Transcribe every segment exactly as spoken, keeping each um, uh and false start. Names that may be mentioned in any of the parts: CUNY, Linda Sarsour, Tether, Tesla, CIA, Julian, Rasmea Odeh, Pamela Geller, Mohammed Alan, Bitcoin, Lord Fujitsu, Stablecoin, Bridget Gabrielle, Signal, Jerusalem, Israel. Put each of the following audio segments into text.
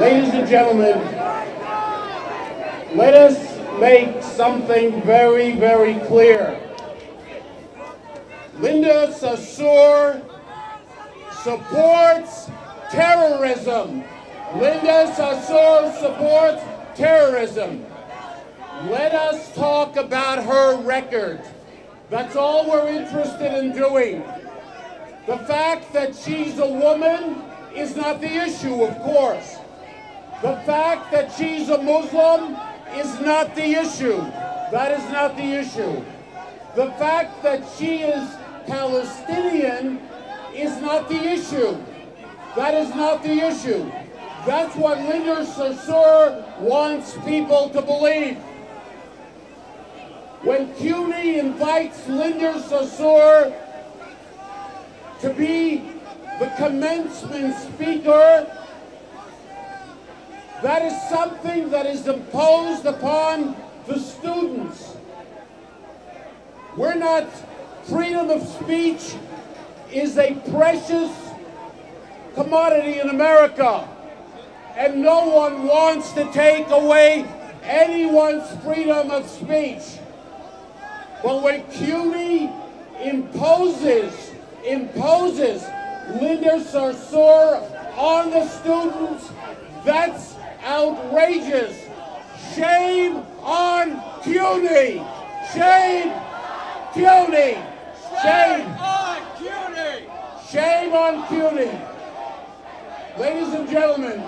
Ladies and gentlemen, let us make something very, very clear. Linda Sarsour supports terrorism. Linda Sarsour supports terrorism. Let us talk about her record. That's all we're interested in doing. The fact that she's a woman is not the issue, of course. The fact that she's a Muslim is not the issue. That is not the issue. The fact that she is Palestinian is not the issue. That is not the issue. That's what Linda Sarsour wants people to believe. When CUNY invites Linda Sarsour to be the commencement speaker, that is something that is imposed upon the students. We're not, freedom of speech is a precious commodity in America, and no one wants to take away anyone's freedom of speech. But when CUNY imposes, imposes Linda Sarsour on the students, that's outrageous. Shame on CUNY! Shame, CUNY! Shame on CUNY! Shame on CUNY! Ladies and gentlemen,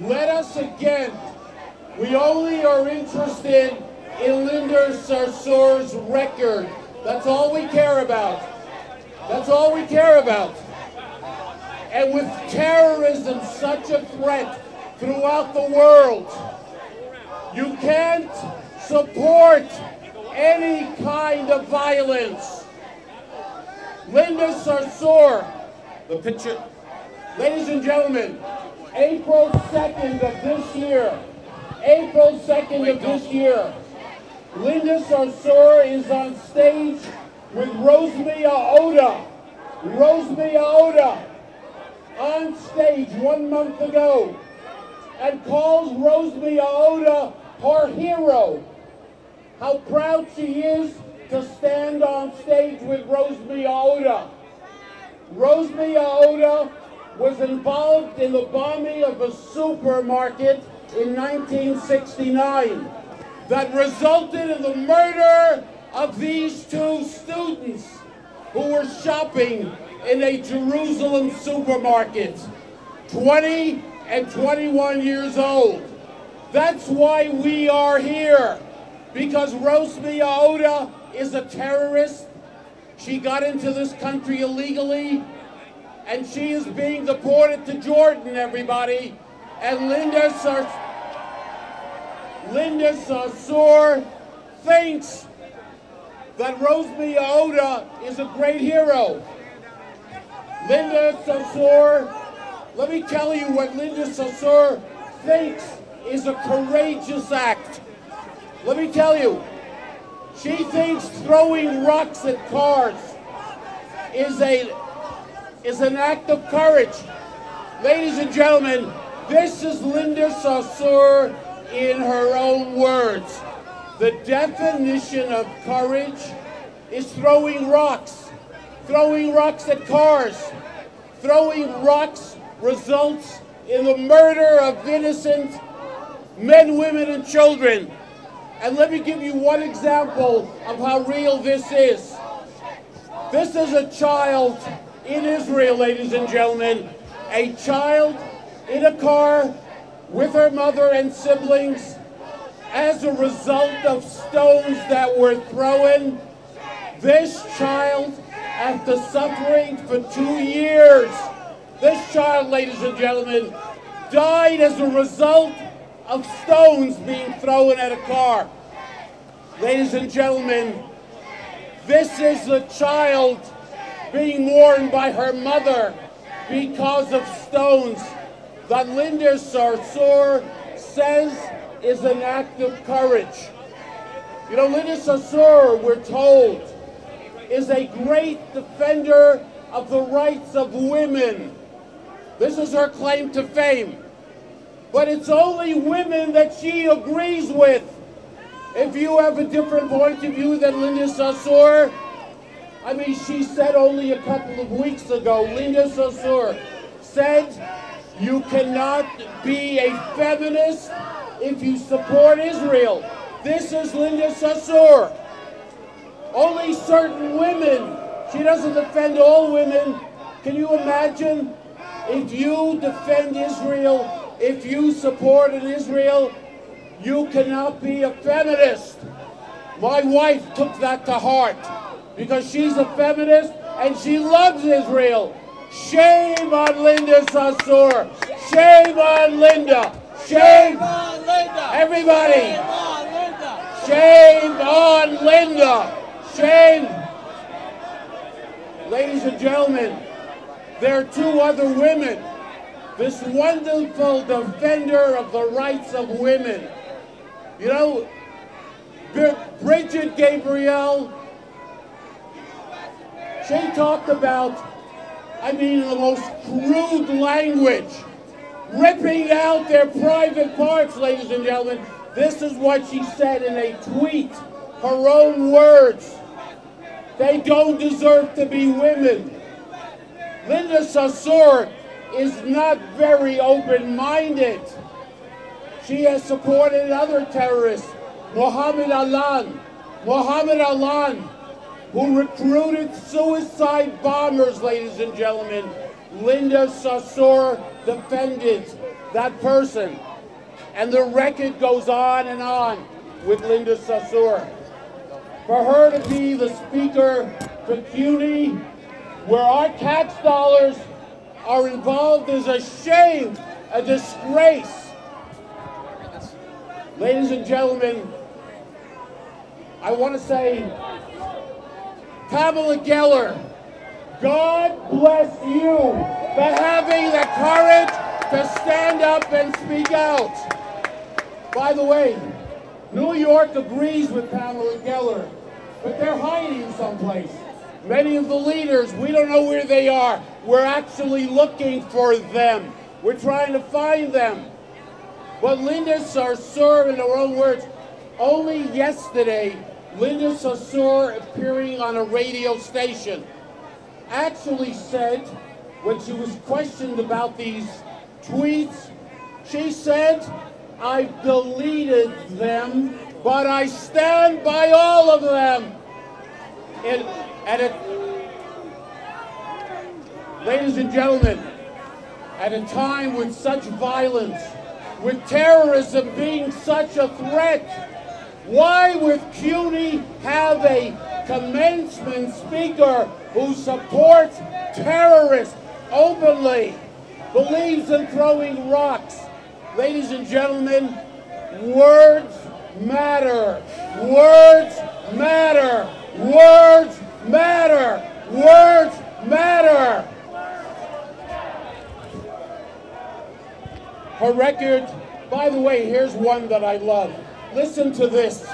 let us again, we only are interested in Linda Sarsour's record. That's all we care about. That's all we care about. And with terrorism such a threat throughout the world, you can't support any kind of violence. Linda Sarsour, the picture, ladies and gentlemen, April second of this year, April second of this year, Linda Sarsour is on stage with Rasmea Odeh, Rasmea Odeh, on stage one month ago, and calls Rasmea Odeh her hero. How proud she is to stand on stage with Rasmea Odeh. Rasmea Odeh was involved in the bombing of a supermarket in nineteen sixty-nine that resulted in the murder of these two students who were shopping in a Jerusalem supermarket, twenty and twenty-one years old. That's why we are here, because Rasmea Odeh is a terrorist. She got into this country illegally, and she is being deported to Jordan, everybody. And Linda Sarsour, Linda Sarsour thinks that Rasmea Odeh is a great hero. Linda Sarsour, let me tell you what Linda Sarsour thinks is a courageous act. Let me tell you, she thinks throwing rocks at cars is a is an act of courage. Ladies and gentlemen, this is Linda Sarsour in her own words. The definition of courage is throwing rocks. Throwing rocks at cars. Throwing rocks results in the murder of innocent men, women, and children. And let me give you one example of how real this is. This is a child in Israel, ladies and gentlemen. A child in a car with her mother and siblings as a result of stones that were thrown. This child, after suffering for two years, this child, ladies and gentlemen, died as a result of stones being thrown at a car. Ladies and gentlemen, this is the child being mourned by her mother because of stones that Linda Sarsour says is an act of courage. You know, Linda Sarsour, we're told, is a great defender of the rights of women. This is her claim to fame. but it's only women that she agrees with. If you have a different point of view than Linda Sarsour, I mean, she said only a couple of weeks ago, Linda Sarsour said, you cannot be a feminist if you support Israel. This is Linda Sarsour. Only certain women. She doesn't defend all women. Can you imagine if you defend Israel, if you support an Israel, you cannot be a feminist. My wife took that to heart because she's a feminist and she loves Israel. Shame on Linda Sarsour. Shame on Linda. Shame on Linda. Everybody. Shame on Linda. Shame on Linda. Shame. Ladies and gentlemen, there are two other women. This wonderful defender of the rights of women. You know, Bridget Gabrielle, she talked about, I mean, in the most crude language, ripping out their private parts, ladies and gentlemen. This is what she said in a tweet, her own words. They don't deserve to be women. Linda Sarsour is not very open-minded. She has supported other terrorists, Mohammed Alan, Mohammed Alan, who recruited suicide bombers, ladies and gentlemen. Linda Sarsour defended that person. And the record goes on and on with Linda Sarsour. For her to be the speaker for CUNY, where our tax dollars are involved, is a shame, a disgrace. Ladies and gentlemen, I want to say, Pamela Geller, God bless you for having the courage to stand up and speak out. By the way, New York agrees with Pamela Geller, but they're hiding someplace. Many of the leaders, we don't know where they are. We're actually looking for them. We're trying to find them. But Linda Sarsour, in her own words, only yesterday, Linda Sarsour, appearing on a radio station, actually said, when she was questioned about these tweets, she said, I've deleted them, but I stand by all of them. And At a, ladies and gentlemen, at a time with such violence, with terrorism being such a threat, why would CUNY have a commencement speaker who supports terrorists openly, believes in throwing rocks? Ladies and gentlemen, words matter. Words matter. Words matter. Words matter. Her record, by the way, here's one that I love. Listen to this.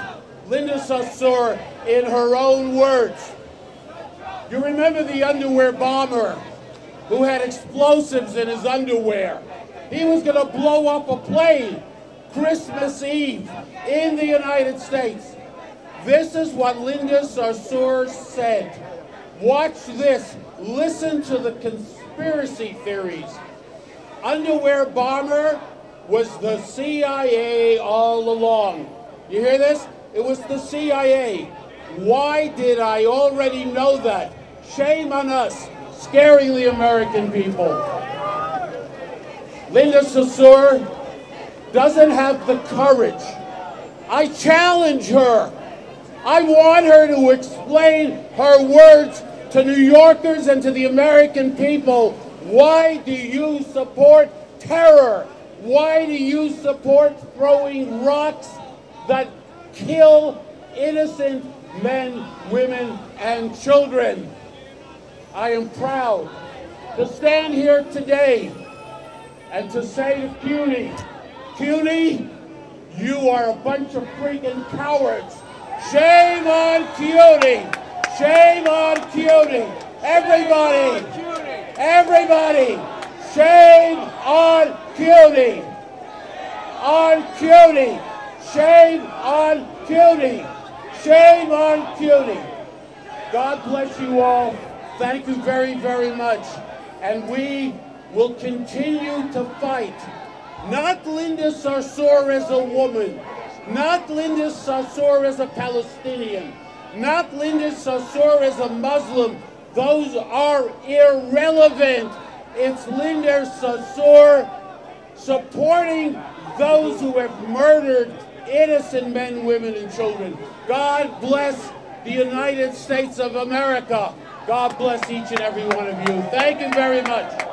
Linda Sarsour, in her own words. You remember the underwear bomber who had explosives in his underwear? He was going to blow up a plane Christmas Eve in the United States. This is what Linda Sarsour said. Watch this. Listen to the conspiracy theories. Underwear bomber was the C I A all along. You hear this? It was the C I A. Why did I already know that? Shame on us, scaring the American people. Linda Sarsour doesn't have the courage. I challenge her. I want her to explain her words to New Yorkers and to the American people. Why do you support terror? Why do you support throwing rocks that kill innocent men, women, and children? I am proud to stand here today and to say to CUNY, CUNY, you are a bunch of freaking cowards. Shame on CUNY! Shame on CUNY! Everybody! Everybody! Shame on CUNY! on CUNY! Shame on CUNY! Shame on CUNY! God bless you all. Thank you very, very much. And we will continue to fight. Not Linda Sarsour as a woman. Not Linda Sarsour as a Palestinian. Not Linda Sarsour as a Muslim. Those are irrelevant. It's Linda Sarsour supporting those who have murdered innocent men, women, and children. God bless the United States of America. God bless each and every one of you. Thank you very much.